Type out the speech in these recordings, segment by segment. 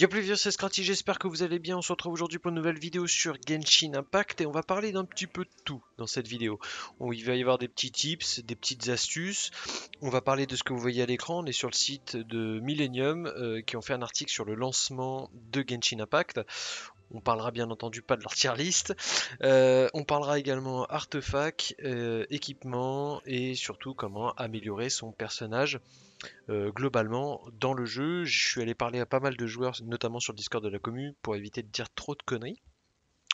Yo plus vieux, c'est Scratty, j'espère que vous allez bien. On se retrouve aujourd'hui pour une nouvelle vidéo sur Genshin Impact et on va parler d'un petit peu de tout dans cette vidéo. Il va y avoir des petits tips, des petites astuces, on va parler de ce que vous voyez à l'écran. On est sur le site de Millennium qui ont fait un article sur le lancement de Genshin Impact. On parlera bien entendu pas de leur tier list. On parlera également artefacts, équipements et surtout comment améliorer son personnage. Globalement dans le jeu, je suis allé parler à pas mal de joueurs, notamment sur le Discord de la commu, pour éviter de dire trop de conneries.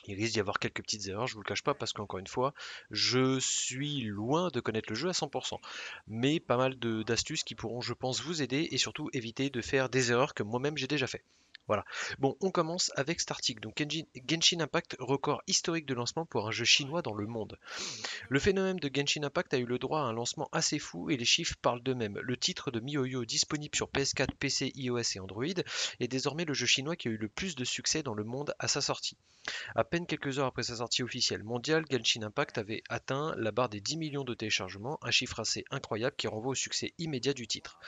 Il risque d'y avoir quelques petites erreurs, je vous le cache pas, parce qu'encore une fois, je suis loin de connaître le jeu à 100%. Mais pas mal d'astuces qui pourront, je pense, vous aider et surtout éviter de faire des erreurs que moi-même j'ai déjà fait. Voilà. Bon, on commence avec cet article. Donc, Genshin Impact, record historique de lancement pour un jeu chinois dans le monde. Le phénomène de Genshin Impact a eu le droit à un lancement assez fou et les chiffres parlent d'eux-mêmes. Le titre de Mihoyo, disponible sur PS4, PC, iOS et Android, est désormais le jeu chinois qui a eu le plus de succès dans le monde à sa sortie. À peine quelques heures après sa sortie officielle mondiale, Genshin Impact avait atteint la barre des 10 millions de téléchargements, un chiffre assez incroyable qui renvoie au succès immédiat du titre.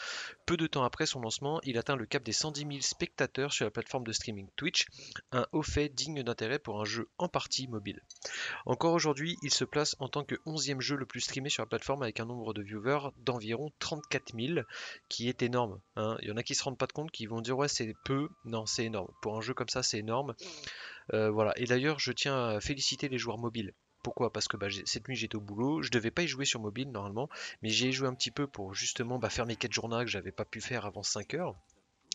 Peu de temps après son lancement, il atteint le cap des 110 000 spectateurs sur la plateforme de streaming Twitch, un haut fait digne d'intérêt pour un jeu en partie mobile. Encore aujourd'hui, il se place en tant que 11e jeu le plus streamé sur la plateforme avec un nombre de viewers d'environ 34 000, qui est énorme. Hein. Il y en a qui se rendent pas de compte, qui vont dire ouais c'est peu, non c'est énorme. Pour un jeu comme ça c'est énorme. Voilà. Et d'ailleurs je tiens à féliciter les joueurs mobiles. Pourquoi? Parce que cette nuit j'étais au boulot, je devais pas y jouer sur mobile normalement, mais j'y ai joué un petit peu pour justement faire mes quêtes journales que j'avais pas pu faire avant 5 heures.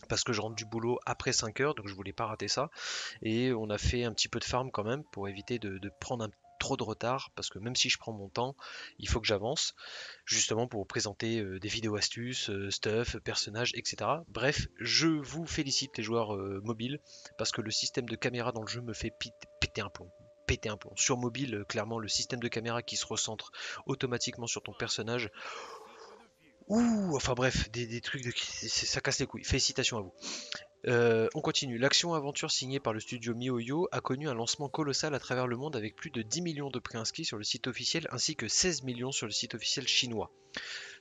Parce que je rentre du boulot après 5 heures, donc je voulais pas rater ça. Et on a fait un petit peu de farm quand même pour éviter de prendre trop de retard. Parce que même si je prends mon temps, il faut que j'avance. Justement pour vous présenter des vidéos astuces, stuff, personnages, etc. Bref, je vous félicite les joueurs mobiles. Parce que le système de caméra dans le jeu me fait péter un plomb. Sur mobile, clairement, le système de caméra qui se recentre automatiquement sur ton personnage... Ouh, enfin bref, des trucs de... ça casse les couilles, félicitations à vous. On continue, l'action aventure signée par le studio Mihoyo a connu un lancement colossal à travers le monde avec plus de 10 millions de préinscrits sur le site officiel ainsi que 16 millions sur le site officiel chinois.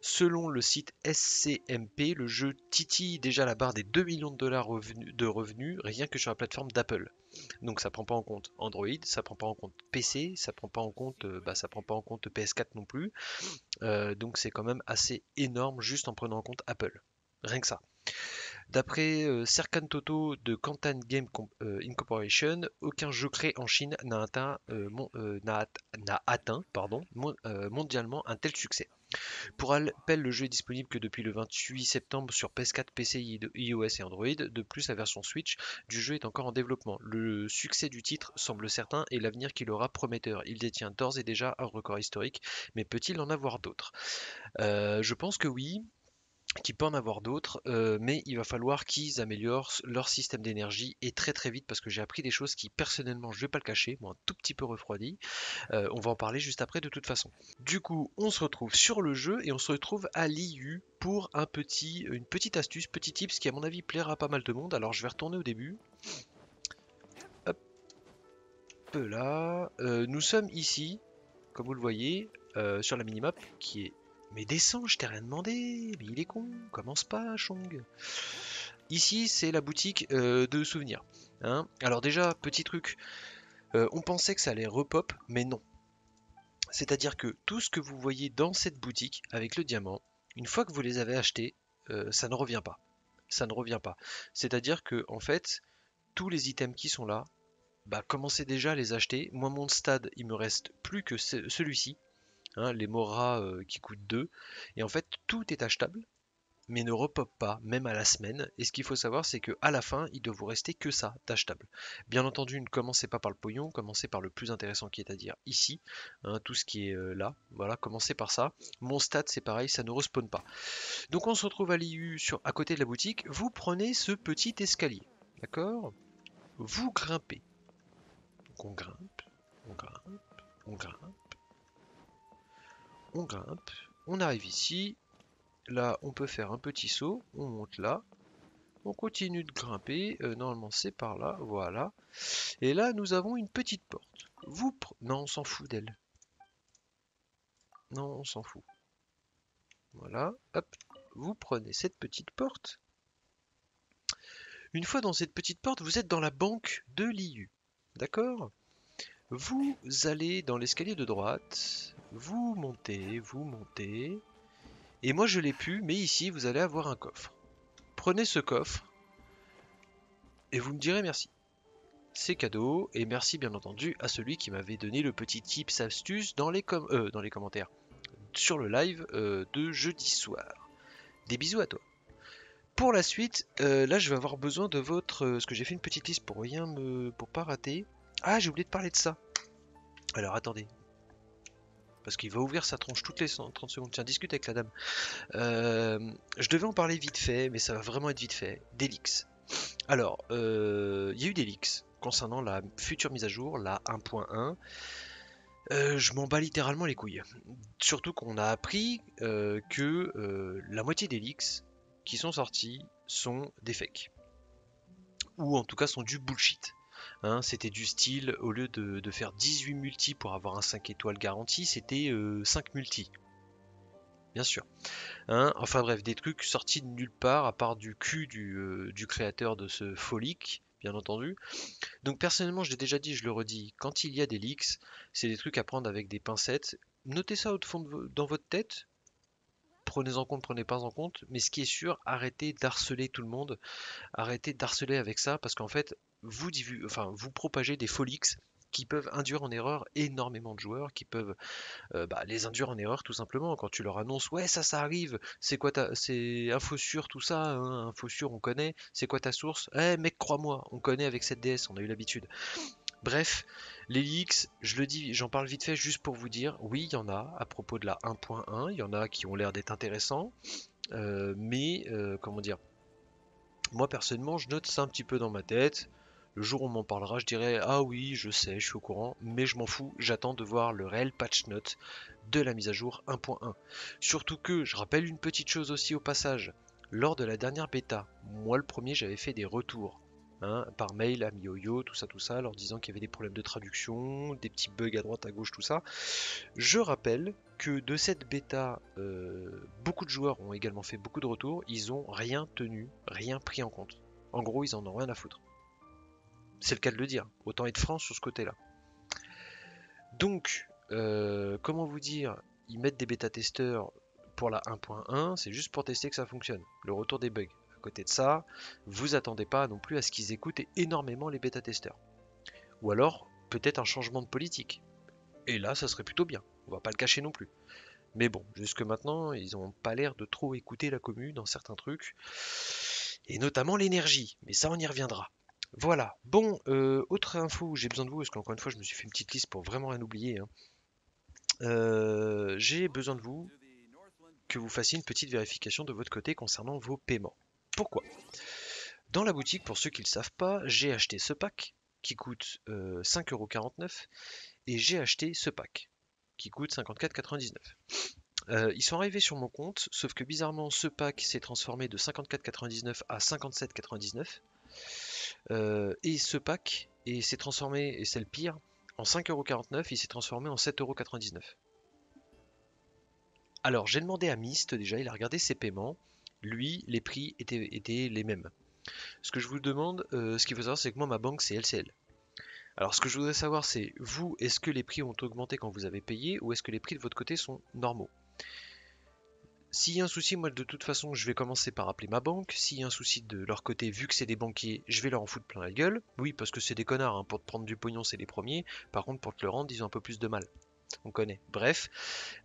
Selon le site SCMP, le jeu titille déjà la barre des 2 millions de dollars de revenus rien que sur la plateforme d'Apple. Donc ça prend pas en compte Android, ça prend pas en compte PC, ça prend pas en compte, ça prend pas en compte PS4 non plus. Donc c'est quand même assez énorme juste en prenant en compte Apple. Rien que ça. D'après Serkan Toto de Quintan Game Com Incorporation, aucun jeu créé en Chine n'a atteint, mondialement un tel succès. Pour rappel, le jeu est disponible que depuis le 28 septembre sur PS4, PC, iOS et Android. De plus, la version Switch du jeu est encore en développement. Le succès du titre semble certain et l'avenir qu'il aura prometteur. Il détient d'ores et déjà un record historique, mais peut-il en avoir d'autres? Je pense que oui. Qui peut en avoir d'autres, mais il va falloir qu'ils améliorent leur système d'énergie et très vite, parce que j'ai appris des choses qui personnellement, je vais pas le cacher, m'ont un tout petit peu refroidi. On va en parler juste après de toute façon. Du coup, on se retrouve sur le jeu et on se retrouve à l'IU pour une petite astuce, petit tips qui à mon avis plaira à pas mal de monde. Alors je vais retourner au début. Hop là, nous sommes ici, comme vous le voyez, sur la minimap qui est... Mais descends, je t'ai rien demandé, mais il est con, commence pas, Chong. Ici, c'est la boutique de souvenirs. Hein. Alors déjà, petit truc, on pensait que ça allait repop, mais non. C'est-à-dire que tout ce que vous voyez dans cette boutique, avec le diamant, une fois que vous les avez achetés, ça ne revient pas. Ça ne revient pas. C'est-à-dire que, en fait, tous les items qui sont là, commencez déjà à les acheter. Moi, mon stade, il me reste plus que celui-ci. Hein, les moras qui coûtent 2, et en fait tout est achetable mais ne repop pas même à la semaine. Et ce qu'il faut savoir, c'est que à la fin il ne vous rester que ça d'achetable. Bien entendu, ne commencez pas par le pognon, commencez par le plus intéressant qui est à dire ici, hein, tout ce qui est là, voilà, commencez par ça. Mon stat c'est pareil, ça ne respawn pas. Donc on se retrouve à l'IU à côté de la boutique. Vous prenez ce petit escalier, d'accord, vous grimpez. Donc on grimpe, on grimpe, on grimpe. On grimpe, on arrive ici, là on peut faire un petit saut, on monte là, on continue de grimper, normalement c'est par là, voilà. Et là nous avons une petite porte. Non, on s'en fout d'elle. Non, on s'en fout. Voilà, hop, vous prenez cette petite porte. Une fois dans cette petite porte, vous êtes dans la banque de l'IU. D'accord? Vous allez dans l'escalier de droite, vous montez, et moi je l'ai pu, mais ici vous allez avoir un coffre. Prenez ce coffre, et vous me direz merci. C'est cadeau, et merci bien entendu à celui qui m'avait donné le petit tips astuce dans les commentaires, sur le live de jeudi soir. Des bisous à toi. Pour la suite, là je vais avoir besoin de votre... parce que j'ai fait une petite liste pour rien me... pour pas rater. Ah, j'ai oublié de parler de ça. Alors attendez. Parce qu'il va ouvrir sa tronche toutes les 30 secondes. Tiens, discute avec la dame. Je devais en parler vite fait, mais ça va vraiment être vite fait. Des leaks. Alors, il y a eu des leaks concernant la future mise à jour, la 1.1. Je m'en bats littéralement les couilles. Surtout qu'on a appris que la moitié des leaks qui sont sortis sont des fakes. Ou en tout cas sont du bullshit. Hein, c'était du style, au lieu de faire 18 multis pour avoir un 5 étoiles garanti, c'était 5 multis. Bien sûr. Hein, enfin bref, des trucs sortis de nulle part, à part du cul du créateur de ce faux leak, bien entendu. Donc personnellement, je l'ai déjà dit, je le redis, quand il y a des leaks, c'est des trucs à prendre avec des pincettes. Notez ça au fond dans votre tête. Prenez-en compte, prenez pas en compte. Mais ce qui est sûr, arrêtez d'harceler tout le monde. Arrêtez d'harceler avec ça, parce qu'en fait... vous propagez des faux leaks qui peuvent induire en erreur énormément de joueurs, qui peuvent les induire en erreur tout simplement. Quand tu leur annonces, ouais ça arrive, c'est quoi ta... c'est info sûre tout ça, hein, info sûre on connaît, c'est quoi ta source? Eh mec crois-moi, on connaît avec cette DS, on a eu l'habitude. Bref, les leaks, je le dis, j'en parle vite fait juste pour vous dire, oui il y en a à propos de la 1.1, il y en a qui ont l'air d'être intéressants, mais comment dire, moi personnellement je note ça un petit peu dans ma tête. Le jour où on m'en parlera, je dirais « Ah oui, je sais, je suis au courant, mais je m'en fous, j'attends de voir le réel patch note de la mise à jour 1.1. » Surtout que, je rappelle une petite chose aussi au passage, lors de la dernière bêta, moi le premier, j'avais fait des retours hein, par mail à Mihoyo, tout ça, leur disant qu'il y avait des problèmes de traduction, des petits bugs à droite, à gauche, tout ça. Je rappelle que de cette bêta, beaucoup de joueurs ont également fait beaucoup de retours, ils n'ont rien tenu, rien pris en compte. En gros, ils en ont rien à foutre. C'est le cas de le dire, autant être franc sur ce côté-là. Donc, comment vous dire, ils mettent des bêta-testeurs pour la 1.1, c'est juste pour tester que ça fonctionne, le retour des bugs. À côté de ça, vous attendez pas non plus à ce qu'ils écoutent énormément les bêta-testeurs. Ou alors, peut-être un changement de politique. Et là, ça serait plutôt bien, on va pas le cacher non plus. Mais bon, jusque maintenant, ils n'ont pas l'air de trop écouter la commu dans certains trucs, et notamment l'énergie, mais ça on y reviendra. Voilà, bon, autre info où j'ai besoin de vous, parce qu'encore une fois je me suis fait une petite liste pour vraiment rien oublier. Hein. J'ai besoin de vous que vous fassiez une petite vérification de votre côté concernant vos paiements. Pourquoi? Dans la boutique, pour ceux qui ne le savent pas, j'ai acheté ce pack qui coûte 5,49€ et j'ai acheté ce pack qui coûte 54,99€. Ils sont arrivés sur mon compte, sauf que bizarrement ce pack s'est transformé de 54,99€ à 57,99€. Et ce pack s'est transformé, et c'est le pire, en 5,49€, il s'est transformé en 7,99€. Alors j'ai demandé à Myst déjà, il a regardé ses paiements, lui les prix étaient les mêmes. Ce que je vous demande, ce qu'il faut savoir c'est que moi ma banque c'est LCL. Alors ce que je voudrais savoir c'est, vous, est-ce que les prix ont augmenté quand vous avez payé, ou est-ce que les prix de votre côté sont normaux ? S'il y a un souci, moi de toute façon je vais commencer par appeler ma banque. S'il y a un souci de leur côté, vu que c'est des banquiers, je vais leur en foutre plein la gueule. Oui, parce que c'est des connards, hein. Pour te prendre du pognon c'est les premiers, par contre pour te le rendre ils ont un peu plus de mal. On connaît, bref.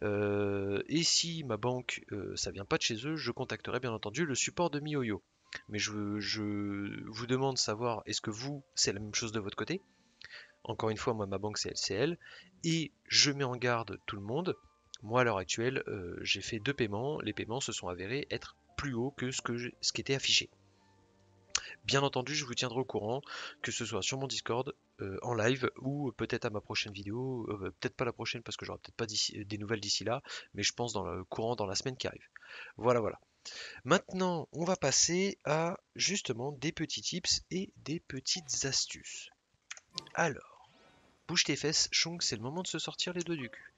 Et si ma banque ça vient pas de chez eux, je contacterai bien entendu le support de Mihoyo. Mais je vous demande de savoir, est-ce que vous, c'est la même chose de votre côté? Encore une fois, moi ma banque c'est LCL, et je mets en garde tout le monde. Moi, à l'heure actuelle, j'ai fait 2 paiements. Les paiements se sont avérés être plus hauts que ce qui était affiché. Bien entendu, je vous tiendrai au courant, que ce soit sur mon Discord, en live, ou peut-être à ma prochaine vidéo. Peut-être pas la prochaine, parce que j'aurai peut-être pas des nouvelles d'ici là, mais je pense dans le courant, dans la semaine qui arrive. Voilà. Maintenant, on va passer à, justement, des petits tips et des petites astuces. Alors, bouge tes fesses, Chong, c'est le moment de se sortir les doigts du cul.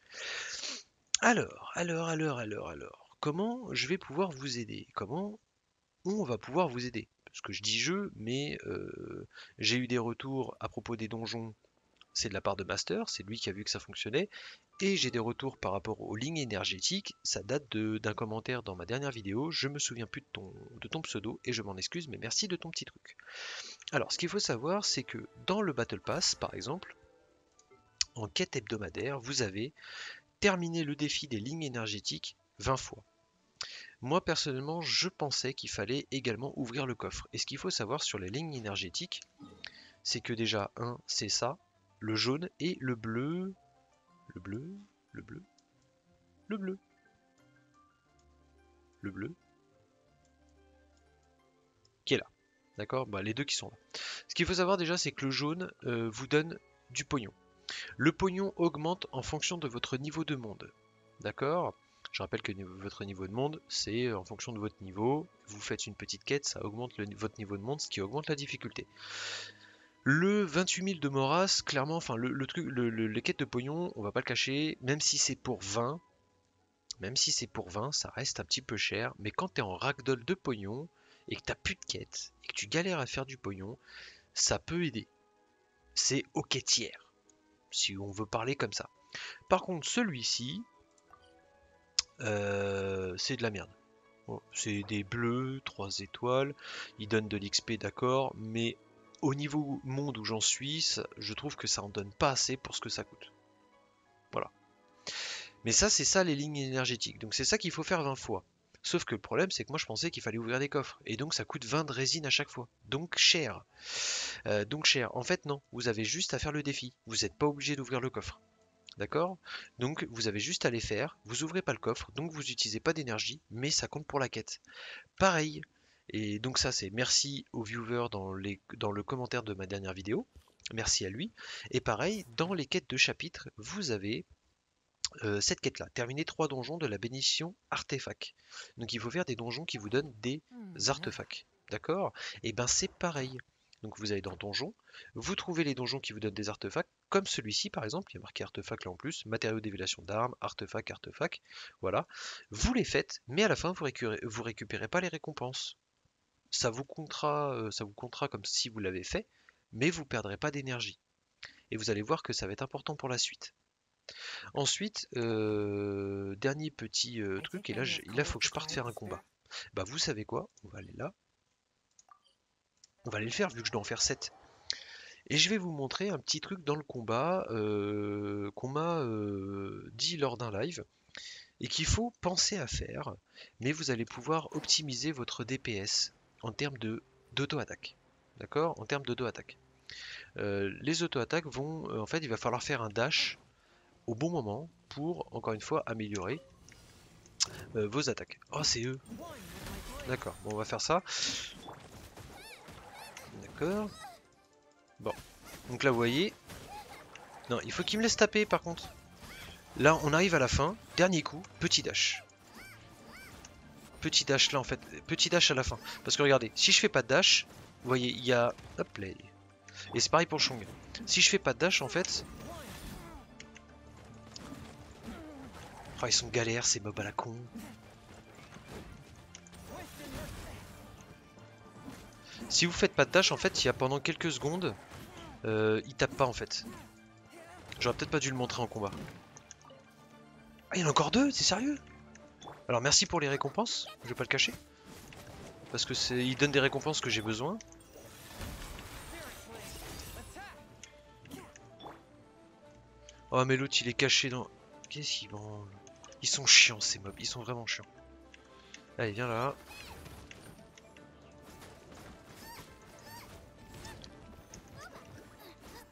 Alors, comment je vais pouvoir vous aider? Comment on va pouvoir vous aider? ce que je dis jeu, mais j'ai eu des retours à propos des donjons, c'est de la part de Master, c'est lui qui a vu que ça fonctionnait, et j'ai des retours par rapport aux lignes énergétiques, ça date d'un commentaire dans ma dernière vidéo, je me souviens plus de ton pseudo, et je m'en excuse, mais merci de ton petit truc. Alors, ce qu'il faut savoir, c'est que dans le Battle Pass, par exemple, en quête hebdomadaire, vous avez terminé le défi des lignes énergétiques 20 fois. Moi, personnellement, je pensais qu'il fallait également ouvrir le coffre. Et ce qu'il faut savoir sur les lignes énergétiques, c'est que déjà, c'est ça, le jaune et le bleu, le bleu, qui est là, d'accord, bah, les deux qui sont là. Ce qu'il faut savoir déjà, c'est que le jaune vous donne du pognon. Le pognon augmente en fonction de votre niveau de monde, d'accord. Je rappelle que votre niveau de monde, c'est en fonction de votre niveau, vous faites une petite quête, ça augmente votre niveau de monde, ce qui augmente la difficulté. Le 28 000 de Moras, clairement, enfin les quêtes de pognon, on va pas le cacher, même si c'est pour 20, ça reste un petit peu cher, mais quand tu es en ragdoll de pognon, et que tu n'as plus de quêtes, et que tu galères à faire du pognon, ça peut aider. C'est aux quêtières, si on veut parler comme ça. Par contre, celui-ci... c'est de la merde. Bon, c'est des bleus, 3 étoiles, il donne de l'XP, d'accord, mais au niveau monde où j'en suis, je trouve que ça en donne pas assez pour ce que ça coûte. Voilà. Mais ça, c'est ça les lignes énergétiques. Donc c'est ça qu'il faut faire 20 fois. Sauf que le problème, c'est que moi je pensais qu'il fallait ouvrir des coffres. Et donc ça coûte 20 de résine à chaque fois. Donc cher. En fait, non. Vous avez juste à faire le défi. Vous n'êtes pas obligé d'ouvrir le coffre. D'accord? Donc vous avez juste à les faire, vous ouvrez pas le coffre, donc vous n'utilisez pas d'énergie, mais ça compte pour la quête. Pareil, et donc ça c'est merci aux viewers dans le commentaire de ma dernière vidéo, merci à lui. Et pareil, dans les quêtes de chapitre, vous avez cette quête-là, terminer 3 donjons de la bénédiction artefact. Donc il faut faire des donjons qui vous donnent des artefacts, d'accord? Et ben c'est pareil. Donc vous allez dans donjon, vous trouvez les donjons qui vous donnent des artefacts, comme celui-ci par exemple, il y a marqué artefact là en plus, matériaux d'évaluation d'armes, artefact, voilà. Vous les faites, mais à la fin vous récupérez pas les récompenses. Ça vous comptera comme si vous l'avez fait, mais vous perdrez pas d'énergie. Et vous allez voir que ça va être important pour la suite. Ensuite, dernier petit truc, et là il faut que je parte faire un combat. Bah vous savez quoi, on va aller là. On va aller le faire vu que je dois en faire 7. Et je vais vous montrer un petit truc dans le combat qu'on m'a dit lors d'un live et qu'il faut penser à faire, mais vous allez pouvoir optimiser votre DPS en termes d'auto-attaque. D'accord? En termes d'auto-attaque. Les auto-attaques vont... en fait, il va falloir faire un dash au bon moment pour, encore une fois, améliorer vos attaques. Oh, c'est eux! D'accord, bon, on va faire ça. Bon, donc là vous voyez, non, il faut qu'il me laisse taper par contre. Là on arrive à la fin, dernier coup, petit dash là en fait, petit dash à la fin. Parce que regardez, si je fais pas de dash, vous voyez il y a, hop là, et c'est pareil pour Chongyun. Si je fais pas de dash en fait, oh, ils sont galères ces mobs à la con. Si vous faites pas de dash, en fait, il y a pendant quelques secondes, il tape pas en fait. J'aurais peut-être pas dû le montrer en combat. Ah, il y en a encore 2, c'est sérieux? Alors merci pour les récompenses, je vais pas le cacher. Parce que il donne des récompenses que j'ai besoin. Oh mais l'autre il est caché dans... Qu'est-ce qu'il mange? Ils sont chiants ces mobs, ils sont vraiment chiants. Allez, viens là.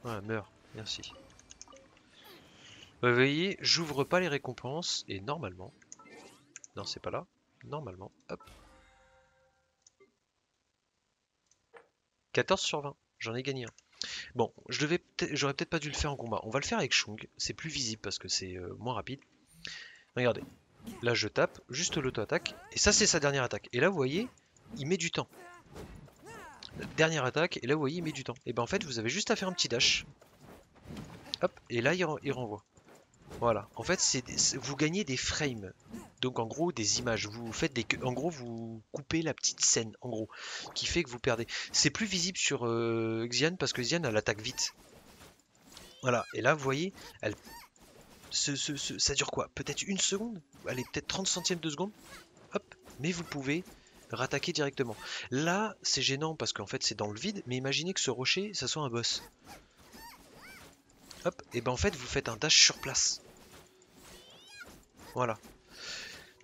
Ouais, meurs, merci. Vous voyez, j'ouvre pas les récompenses et normalement... Non, c'est pas là. Normalement, hop. 14 sur 20, j'en ai gagné un. Bon, j'aurais peut-être pas dû le faire en combat. On va le faire avec Chong, c'est plus visible parce que c'est moins rapide. Regardez, là je tape, juste l'auto-attaque. Et ça c'est sa dernière attaque. Et là vous voyez, il met du temps. Dernière attaque, et là vous voyez il met du temps. Et ben en fait vous avez juste à faire un petit dash. Hop, et là il renvoie. Voilà, en fait vous gagnez des frames. Donc en gros des images, vous faites des, en gros vous coupez la petite scène en gros, qui fait que vous perdez. C'est plus visible sur Xian parce que Xian elle attaque vite. Voilà, et là vous voyez, elle... ça dure quoi? Peut-être une seconde? Allez, peut-être 30 centièmes de seconde. Hop, mais vous pouvez rattaquer directement. Là, c'est gênant parce qu'en fait c'est dans le vide, mais imaginez que ce rocher, ça soit un boss. Hop, et ben en fait vous faites un dash sur place. Voilà.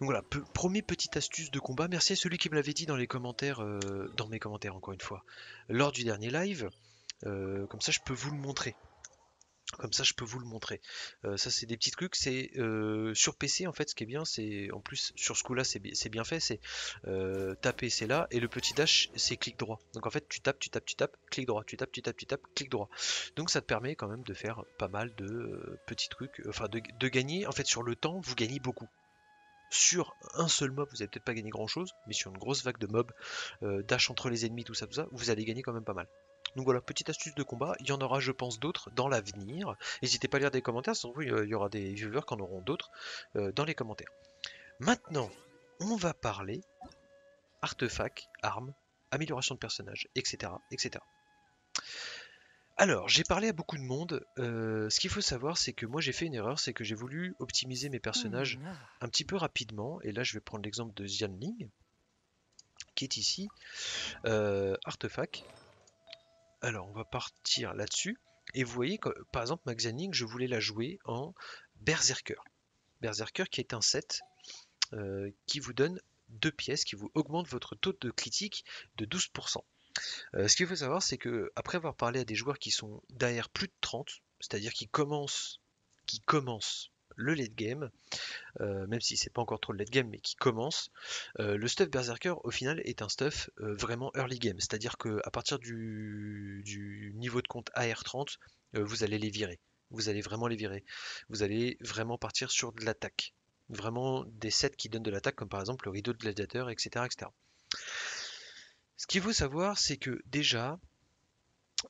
Donc voilà, premier petite astuce de combat. Merci à celui qui me l'avait dit dans les commentaires, dans mes commentaires encore une fois, lors du dernier live. Comme ça je peux vous le montrer. Ça c'est des petits trucs, c'est sur PC en fait ce qui est bien, c'est en plus sur ce coup là c'est bien fait, c'est taper c'est là et le petit dash c'est clic droit. Donc en fait tu tapes, clic droit, tu tapes, clic droit. Donc ça te permet quand même de faire pas mal de petits trucs, enfin de gagner en fait sur le temps, vous gagnez beaucoup. Sur un seul mob vous n'allez peut-être pas gagner grand chose, mais sur une grosse vague de mobs, dash entre les ennemis, tout ça, vous allez gagner quand même pas mal. Donc voilà, petite astuce de combat, il y en aura je pense d'autres dans l'avenir. N'hésitez pas à lire des commentaires, sans vous il y aura des viewers qui en auront d'autres dans les commentaires. Maintenant, on va parler artefacts, armes, amélioration de personnages, etc. etc. Alors, j'ai parlé à beaucoup de monde, ce qu'il faut savoir c'est que moi j'ai fait une erreur, c'est que j'ai voulu optimiser mes personnages un petit peu rapidement, et là je vais prendre l'exemple de Xiangling, qui est ici, artefact. Alors on va partir là-dessus, et vous voyez que par exemple ma Xiangling, je voulais la jouer en Berserker. Berserker qui est un set qui vous donne 2 pièces, qui vous augmente votre taux de critique de 12%. Ce qu'il faut savoir c'est que après avoir parlé à des joueurs qui sont derrière plus de 30, c'est-à-dire qui commencent le late game, même si c'est pas encore trop le late game mais qui commence, le stuff Berserker au final est un stuff vraiment early game, c'est-à-dire qu'à partir du niveau de compte AR30, vous allez les virer, vous allez vraiment partir sur de l'attaque, vraiment des sets qui donnent de l'attaque comme par exemple le rideau de gladiateur, etc. etc. Ce qu'il faut savoir, c'est que déjà,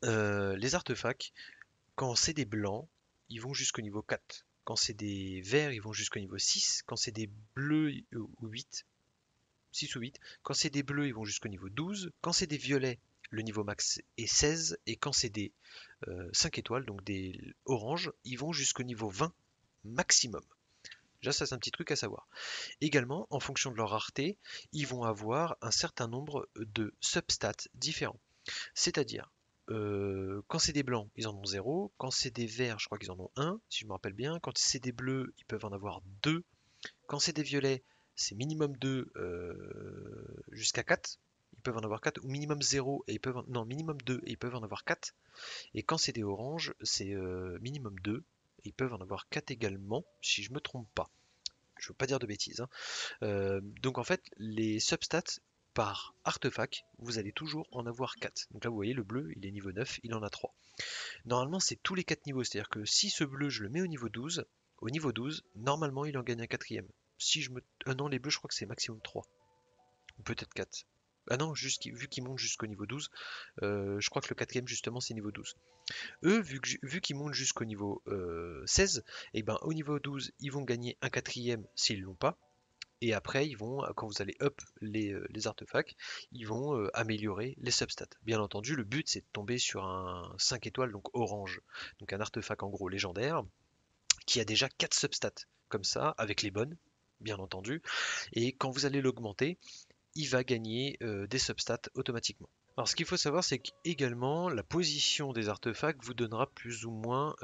les artefacts, quand c'est des blancs, ils vont jusqu'au niveau 4. Quand c'est des verts, ils vont jusqu'au niveau 6. Quand c'est des bleus, 6 ou 8. Quand c'est des bleus, ils vont jusqu'au niveau 12. Quand c'est des violets, le niveau max est 16. Et quand c'est des 5 étoiles, donc des oranges, ils vont jusqu'au niveau 20 maximum. Déjà, ça c'est un petit truc à savoir. Également, en fonction de leur rareté, ils vont avoir un certain nombre de substats différents. C'est-à-dire, quand c'est des blancs, ils en ont 0. Quand c'est des verts, je crois qu'ils en ont 1, si je me rappelle bien. Quand c'est des bleus, ils peuvent en avoir 2. Quand c'est des violets, c'est minimum 2 jusqu'à 4. Ils peuvent en avoir 4, ou minimum 0, et ils peuvent en... non, minimum 2, et ils peuvent en avoir 4. Et quand c'est des oranges, c'est minimum 2. Ils peuvent en avoir 4 également, si je me trompe pas. Je veux pas dire de bêtises. Hein. Donc en fait, les substats par artefact, vous allez toujours en avoir 4. Donc là, vous voyez, le bleu, il est niveau 9, il en a 3. Normalement, c'est tous les 4 niveaux. C'est-à-dire que si ce bleu, je le mets au niveau 12, normalement, il en gagne un 4e. Si je me... Ah non, les bleus, je crois que c'est maximum 3. Ou peut-être 4. Ah non, vu qu'ils montent jusqu'au niveau 12, je crois que le 4ème justement c'est niveau 12. Eux, vu qu'ils montent jusqu'au niveau 16, et ben au niveau 12, ils vont gagner un 4ème s'ils l'ont pas. Et après, ils vont, quand vous allez up les artefacts, ils vont améliorer les substats. Bien entendu, le but c'est de tomber sur un 5 étoiles, donc orange. Donc un artefact en gros légendaire, qui a déjà 4 substats. Comme ça, avec les bonnes, bien entendu. Et quand vous allez l'augmenter, il va gagner des substats automatiquement. Alors ce qu'il faut savoir c'est qu'également la position des artefacts vous donnera plus ou moins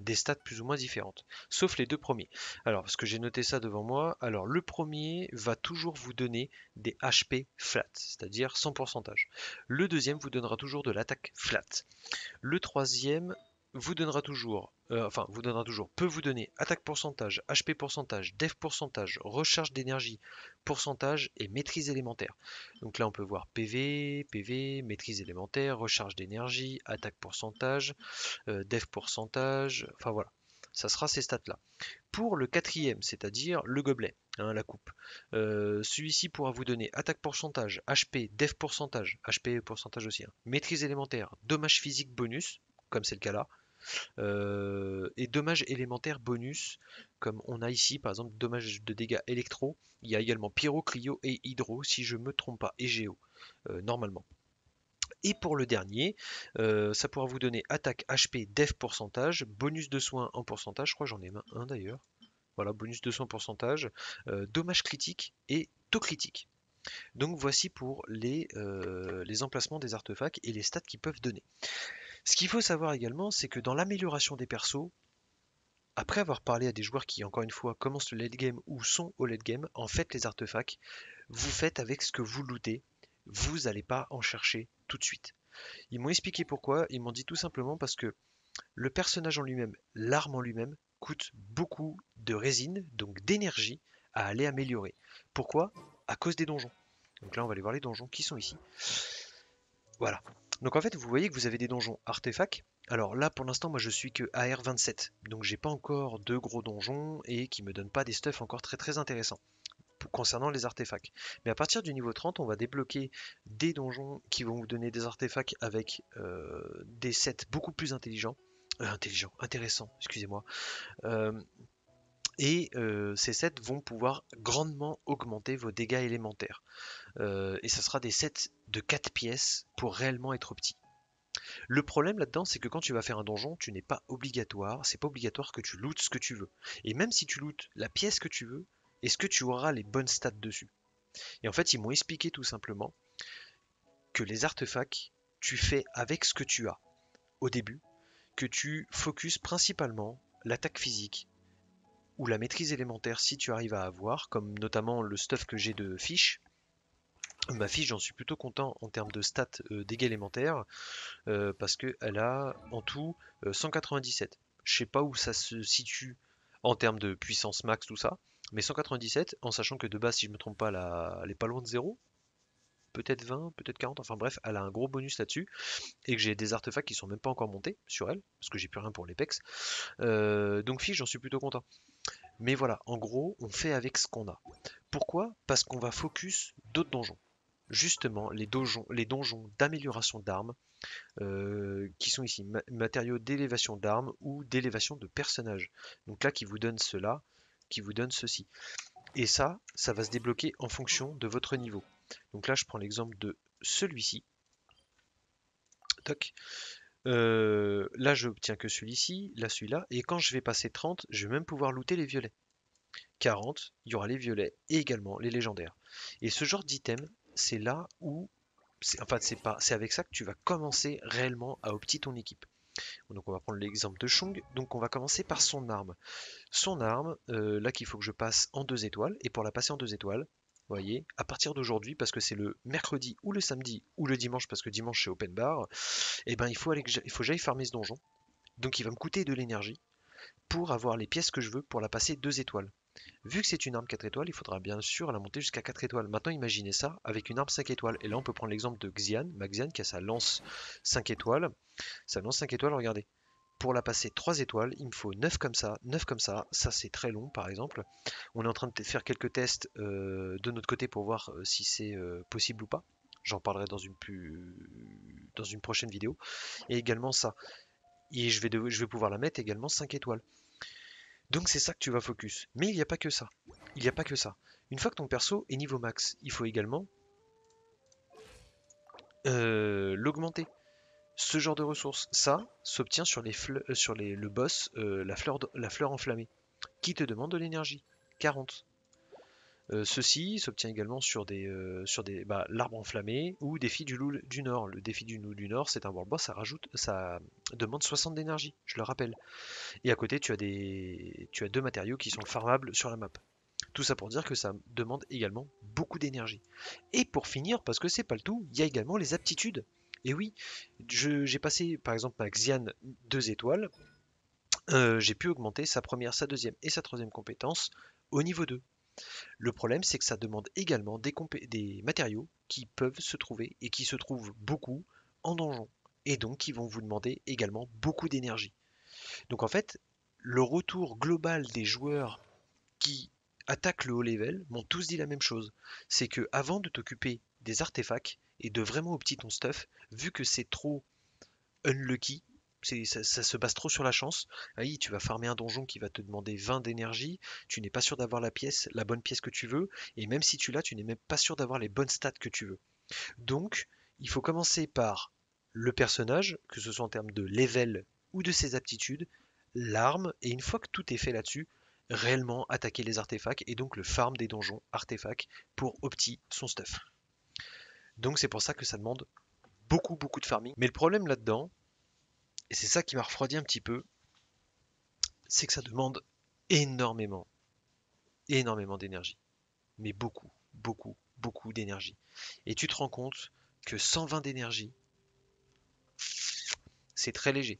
des stats plus ou moins différentes, sauf les 2 premiers. Alors parce que j'ai noté ça devant moi, alors le premier va toujours vous donner des HP flat, c'est-à-dire 100%. Le deuxième vous donnera toujours de l'attaque flat. Le troisième vous donnera toujours, peut vous donner attaque pourcentage, HP pourcentage, def pourcentage, recharge d'énergie pourcentage et maîtrise élémentaire. Donc là on peut voir PV, maîtrise élémentaire, recharge d'énergie, attaque pourcentage, def pourcentage, enfin voilà, ça sera ces stats là. Pour le 4ème, c'est-à-dire le gobelet, hein, la coupe, celui-ci pourra vous donner attaque pourcentage, HP, def pourcentage, HP pourcentage aussi, hein, maîtrise élémentaire, dommage physique bonus, comme c'est le cas là, et dommages élémentaires bonus, comme on a ici par exemple dommages de dégâts électro, il y a également pyro, clio et hydro si je me trompe pas, et géo normalement. Et pour le dernier, ça pourra vous donner attaque, HP, def pourcentage, bonus de soins en pourcentage, je crois j'en ai un d'ailleurs, voilà, bonus de soins pourcentage, dommages critiques et taux critiques. Donc voici pour les emplacements des artefacts et les stats qu'ils peuvent donner. Ce qu'il faut savoir également, c'est que dans l'amélioration des persos, après avoir parlé à des joueurs qui, encore une fois, commencent le late game ou sont au late game, en fait les artefacts, vous faites avec ce que vous lootez, vous n'allez pas en chercher tout de suite. Ils m'ont expliqué pourquoi, ils m'ont dit tout simplement parce que le personnage en lui-même, l'arme en lui-même, coûte beaucoup de résine, donc d'énergie, à aller améliorer. Pourquoi ? À cause des donjons. Donc là on va aller voir les donjons qui sont ici. Voilà. Donc en fait vous voyez que vous avez des donjons artefacts. Alors là pour l'instant moi je suis que AR27. Donc j'ai pas encore de gros donjons et qui me donnent pas des stuffs encore très intéressants concernant les artefacts. Mais à partir du niveau 30 on va débloquer des donjons qui vont vous donner des artefacts avec des sets beaucoup plus intéressants, excusez-moi. Et ces sets vont pouvoir grandement augmenter vos dégâts élémentaires. Et ça sera des sets de 4 pièces pour réellement être petit. Le problème là-dedans, c'est que quand tu vas faire un donjon, tu n'es pas obligatoire. C'est pas obligatoire que tu lootes ce que tu veux. Et même si tu lootes la pièce que tu veux, est-ce que tu auras les bonnes stats dessus? Et en fait, ils m'ont expliqué tout simplement que les artefacts, tu fais avec ce que tu as au début, que tu focuses principalement l'attaque physique, ou la maîtrise élémentaire si tu arrives à avoir, comme notamment le stuff que j'ai de fiche. Ma fiche, j'en suis plutôt content en termes de stats dégâts élémentaires, parce qu'elle a en tout 197. Je sais pas où ça se situe en termes de puissance max, tout ça, mais 197, en sachant que de base, si je me trompe pas, elle est pas loin de 0. Peut-être 20, peut-être 40, enfin bref, elle a un gros bonus là-dessus, et que j'ai des artefacts qui sont même pas encore montés sur elle, parce que j'ai plus rien pour les pex. Donc fiche, j'en suis plutôt content. Mais voilà, en gros, on fait avec ce qu'on a. Pourquoi? Parce qu'on va focus d'autres donjons. Justement, les donjons d'amélioration d'armes, qui sont ici, matériaux d'élévation d'armes ou d'élévation de personnages. Donc là, qui vous donne cela, qui vous donne ceci. Et ça, ça va se débloquer en fonction de votre niveau. Donc là, je prends l'exemple de celui-ci. Toc. Là, je obtiens que celui-ci, là, celui-là. Et quand je vais passer 30, je vais même pouvoir looter les violets. 40, il y aura les violets et également les légendaires. Et ce genre d'item, c'est là où... C'est avec ça que tu vas commencer réellement à optimiser ton équipe. Donc on va prendre l'exemple de Chong. Donc on va commencer par son arme. Son arme, là qu'il faut que je passe en 2 étoiles. Et pour la passer en 2 étoiles... voyez, à partir d'aujourd'hui, parce que c'est le mercredi ou le samedi ou le dimanche, parce que dimanche c'est open bar, et ben il faut que j'aille farmer ce donjon. Donc il va me coûter de l'énergie pour avoir les pièces que je veux pour la passer 2 étoiles. Vu que c'est une arme 4 étoiles, il faudra bien sûr la monter jusqu'à 4 étoiles. Maintenant imaginez ça avec une arme 5 étoiles. Et là on peut prendre l'exemple de Xian, Maxian qui a sa lance 5 étoiles. Sa lance 5 étoiles, regardez. Pour la passer 3 étoiles, il me faut 9 comme ça, 9 comme ça. Ça, c'est très long, par exemple. On est en train de faire quelques tests de notre côté pour voir si c'est possible ou pas. J'en parlerai dans une prochaine vidéo. Et également ça. Et je vais pouvoir la mettre également 5 étoiles. Donc, c'est ça que tu vas focus. Mais il n'y a pas que ça. Il n'y a pas que ça. Une fois que ton perso est niveau max, il faut également l'augmenter. Ce genre de ressources, ça s'obtient sur, le boss, la fleur enflammée, qui te demande de l'énergie, 40. Ceci s'obtient également sur l'arbre enflammé ou défi du loup du nord. Le défi du loup du nord, c'est un world boss, ça demande 60 d'énergie, je le rappelle. Et à côté, tu as 2 matériaux qui sont farmables sur la map. Tout ça pour dire que ça demande également beaucoup d'énergie. Et pour finir, parce que c'est pas le tout, il y a également les aptitudes. Et oui, j'ai passé par exemple ma Xian 2 étoiles, j'ai pu augmenter sa première, sa deuxième et sa troisième compétence au niveau 2. Le problème c'est que ça demande également des matériaux qui peuvent se trouver et qui se trouvent beaucoup en donjon. Et donc qui vont vous demander également beaucoup d'énergie. Donc en fait, le retour global des joueurs qui attaquent le haut level m'ont tous dit la même chose. C'est que avant de t'occuper des artefacts, et de vraiment optimiser ton stuff, vu que c'est trop unlucky, Ça se base trop sur la chance. Oui, tu vas farmer un donjon qui va te demander 20 d'énergie, tu n'es pas sûr d'avoir la bonne pièce que tu veux, et même si tu l'as, tu n'es même pas sûr d'avoir les bonnes stats que tu veux. Donc, il faut commencer par le personnage, que ce soit en termes de level ou de ses aptitudes, l'arme, et une fois que tout est fait là-dessus, réellement attaquer les artefacts, et donc le farm des donjons artefacts pour opti son stuff. Donc c'est pour ça que ça demande beaucoup de farming. Mais le problème là-dedans, et c'est ça qui m'a refroidi un petit peu, c'est que ça demande énormément d'énergie. Mais beaucoup d'énergie. Et tu te rends compte que 120 d'énergie, c'est très léger.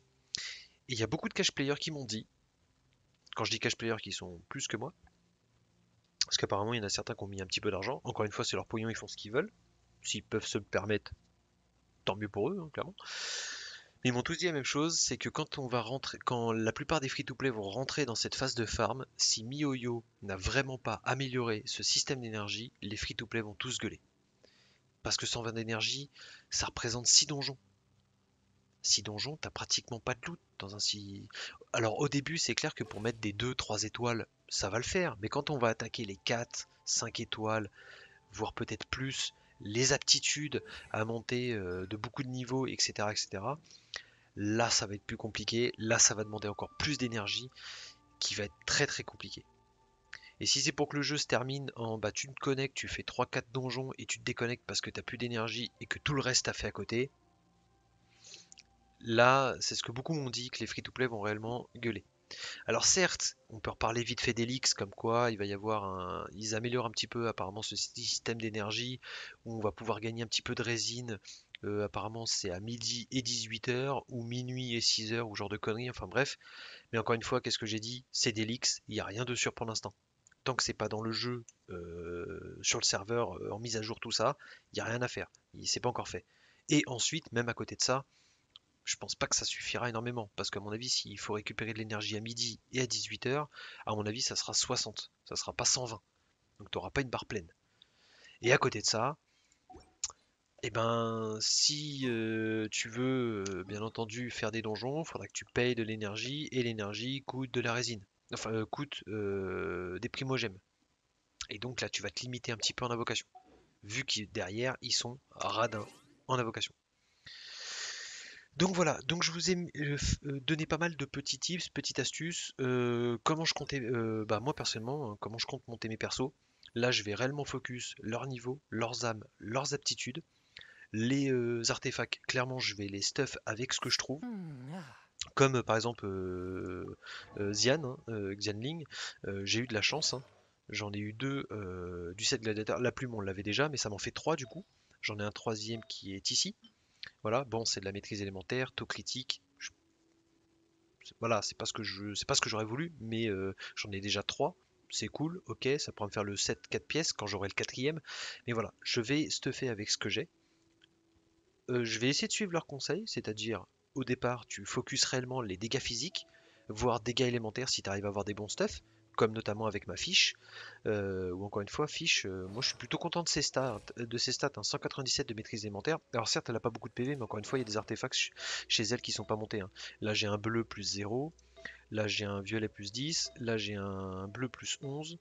Et il y a beaucoup de cash players qui m'ont dit, quand je dis cash players qui sont plus que moi, parce qu'apparemment il y en a certains qui ont mis un petit peu d'argent, encore une fois c'est leur pognon, ils font ce qu'ils veulent, s'ils peuvent se le permettre, tant mieux pour eux, hein, clairement. Mais ils m'ont tous dit la même chose, c'est que quand la plupart des free-to-play vont rentrer dans cette phase de farm, si Mihoyo n'a vraiment pas amélioré ce système d'énergie, les free-to-play vont tous gueuler. Parce que 120 d'énergie, ça représente 6 donjons. 6 donjons, t'as pratiquement pas de loot dans un 6... Alors au début, c'est clair que pour mettre des 2-3 étoiles, ça va le faire. Mais quand on va attaquer les 4, 5 étoiles, voire peut-être plus... les aptitudes à monter de beaucoup de niveaux, etc., etc. Là, ça va être plus compliqué. Là, ça va demander encore plus d'énergie, qui va être très compliqué. Et si c'est pour que le jeu se termine en bah, tu te connectes, tu fais 3-4 donjons et tu te déconnectes parce que tu n'as plus d'énergie et que tout le reste t'as fait à côté, là, c'est ce que beaucoup m'ont dit, que les free-to-play vont réellement gueuler. Alors certes, on peut reparler vite fait d'Elix, comme quoi il va y avoir ils améliorent un petit peu apparemment ce système d'énergie, où on va pouvoir gagner un petit peu de résine, apparemment c'est à midi et 18h, ou minuit et 6h, ou genre de conneries, enfin bref. Mais encore une fois, qu'est-ce que j'ai dit? C'est d'Elix, il n'y a rien de sûr pour l'instant. Tant que c'est pas dans le jeu, sur le serveur, en mise à jour, tout ça, il n'y a rien à faire, c'est pas encore fait. Et ensuite, même à côté de ça, je pense pas que ça suffira énormément, parce qu'à mon avis, s'il faut récupérer de l'énergie à midi et à 18h, à mon avis, ça sera 60, ça sera pas 120. Donc tu n'auras pas une barre pleine. Et à côté de ça, eh ben, si tu veux, bien entendu, faire des donjons, il faudra que tu payes de l'énergie, et l'énergie coûte de la résine. Enfin, coûte des primogèmes. Et donc là, tu vas te limiter un petit peu en invocation, vu que derrière, ils sont radins en invocation. Donc voilà, donc je vous ai donné pas mal de petits tips, petites astuces, comment je comptais, moi personnellement, comment je compte monter mes persos. Là je vais réellement focus leur niveau, leurs âmes, leurs aptitudes, les artefacts, clairement je vais les stuff avec ce que je trouve, comme par exemple Xian, Xiangling, j'ai eu de la chance, hein. J'en ai eu 2 du set gladiateur, la plume on l'avait déjà, mais ça m'en fait 3 du coup, j'en ai un 3e qui est ici. Voilà, bon, c'est de la maîtrise élémentaire, taux critique. Voilà, c'est pas ce que j'aurais voulu, mais j'en ai déjà 3. C'est cool, ok, ça pourra me faire le 7-4 pièces quand j'aurai le 4e. Mais voilà, je vais stuffer avec ce que j'ai. Je vais essayer de suivre leurs conseils, c'est-à-dire, au départ, tu focuses réellement les dégâts physiques, voire dégâts élémentaires si tu arrives à avoir des bons stuffs, comme notamment avec ma fiche. Ou encore une fois, fiche, moi je suis plutôt content de ses stats, hein, 197 de maîtrise élémentaire. Alors certes, elle n'a pas beaucoup de PV, mais encore une fois, il y a des artefacts chez elle qui sont pas montés. Hein. Là, j'ai un bleu plus 0. Là, j'ai un violet plus 10. Là, j'ai un bleu plus 11.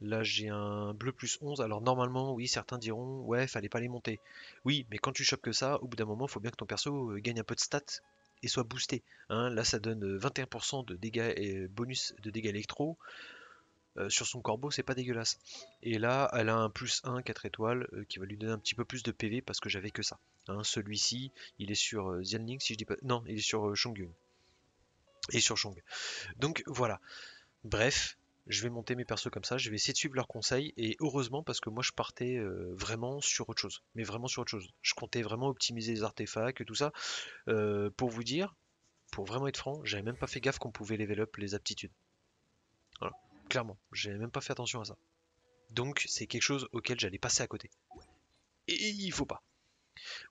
Là, j'ai un bleu plus 11. Alors normalement, oui, certains diront, ouais, fallait pas les monter. Oui, mais quand tu chopes que ça, au bout d'un moment, il faut bien que ton perso gagne un peu de stats et soit boosté. Hein, là ça donne 21% de dégâts et bonus de dégâts électro. Sur son corbeau, c'est pas dégueulasse. Et là, elle a un plus 1, 4 étoiles, qui va lui donner un petit peu plus de PV parce que j'avais que ça. Hein, celui-ci, il est sur Xianling, si je dis pas. Non, il est sur Chongyun. Et sur Chong. Donc voilà. Bref, je vais monter mes persos comme ça, je vais essayer de suivre leurs conseils, et heureusement parce que moi je partais vraiment sur autre chose, mais vraiment sur autre chose. Je comptais vraiment optimiser les artefacts, tout ça. Pour vous dire, pour vraiment être franc, j'avais même pas fait gaffe qu'on pouvait level up les aptitudes. Voilà, clairement, j'avais même pas fait attention à ça. Donc c'est quelque chose auquel j'allais passer à côté. Et il faut pas.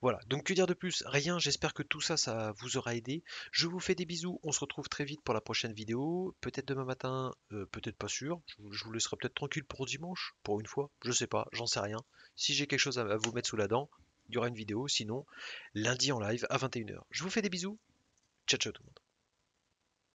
Voilà, donc que dire de plus? Rien, j'espère que tout ça, ça vous aura aidé. Je vous fais des bisous, on se retrouve très vite pour la prochaine vidéo. Peut-être demain matin, peut-être pas sûr. Je vous laisserai peut-être tranquille pour dimanche, pour une fois. Je sais pas, j'en sais rien. Si j'ai quelque chose à vous mettre sous la dent, il y aura une vidéo. Sinon, lundi en live à 21h. Je vous fais des bisous. Ciao, ciao tout le monde.